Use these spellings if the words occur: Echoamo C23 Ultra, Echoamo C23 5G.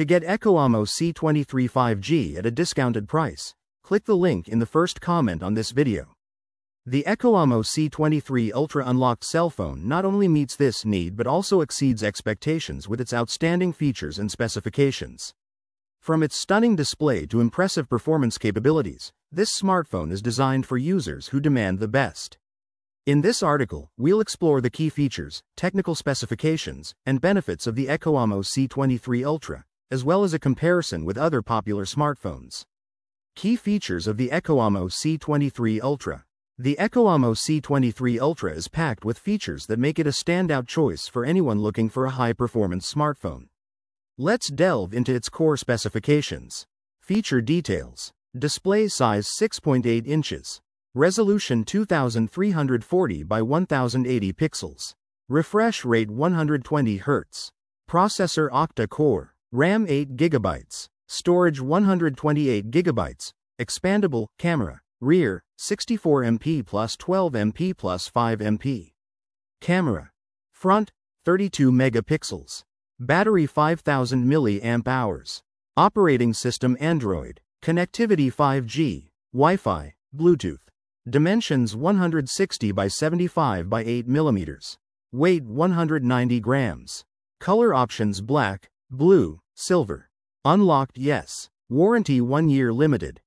To get Echoamo C23 5G at a discounted price, click the link in the first comment on this video. The Echoamo C23 Ultra unlocked cell phone not only meets this need but also exceeds expectations with its outstanding features and specifications. From its stunning display to impressive performance capabilities, this smartphone is designed for users who demand the best. In this article, we'll explore the key features, technical specifications, and benefits of the Echoamo C23 Ultra, as well as a comparison with other popular smartphones. Key features of the Echoamo C23 Ultra. The Echoamo C23 Ultra is packed with features that make it a standout choice for anyone looking for a high-performance smartphone. Let's delve into its core specifications. Feature details. Display size 6.8 inches. Resolution 2340 by 1080 pixels. Refresh rate 120 Hz. Processor octa-core. RAM 8 GB. Storage 128 GB. Expandable. Camera. Rear, 64 MP + 12 MP + 5 MP. Camera. Front, 32 megapixels. Battery 5000 mAh. Operating system Android. Connectivity 5G, Wi-Fi, Bluetooth. Dimensions 160 by 75 by 8 mm. Weight 190 grams. Color options black, blue, silver. Unlocked yes. Warranty 1 year limited.